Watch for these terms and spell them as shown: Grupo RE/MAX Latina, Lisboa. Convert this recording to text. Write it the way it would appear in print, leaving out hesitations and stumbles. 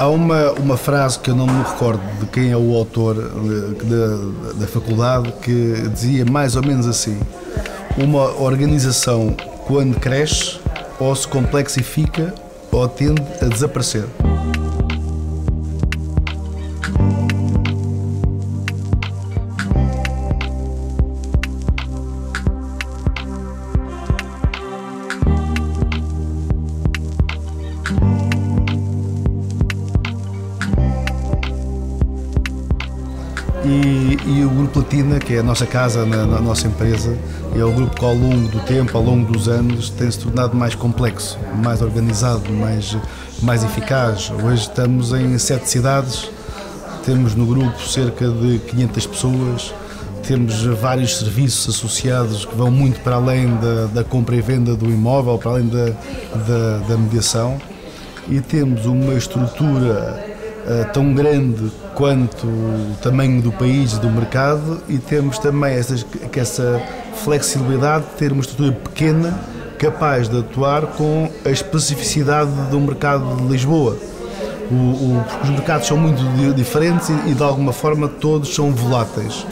Há uma frase que eu não me recordo de quem é o autor da faculdade que dizia mais ou menos assim: uma organização quando cresce ou se complexifica ou tende a desaparecer. E o Grupo Latina, que é a nossa casa, na nossa empresa, é o grupo que ao longo do tempo, ao longo dos anos, tem-se tornado mais complexo, mais organizado, mais eficaz. Hoje estamos em 7 cidades, temos no grupo cerca de 500 pessoas, temos vários serviços associados que vão muito para além da compra e venda do imóvel, para além da mediação, e temos uma estrutura tão grande quanto o tamanho do país, do mercado, e temos também essa flexibilidade de ter uma estrutura pequena capaz de atuar com a especificidade do mercado de Lisboa. Os mercados são muito diferentes e de alguma forma todos são voláteis.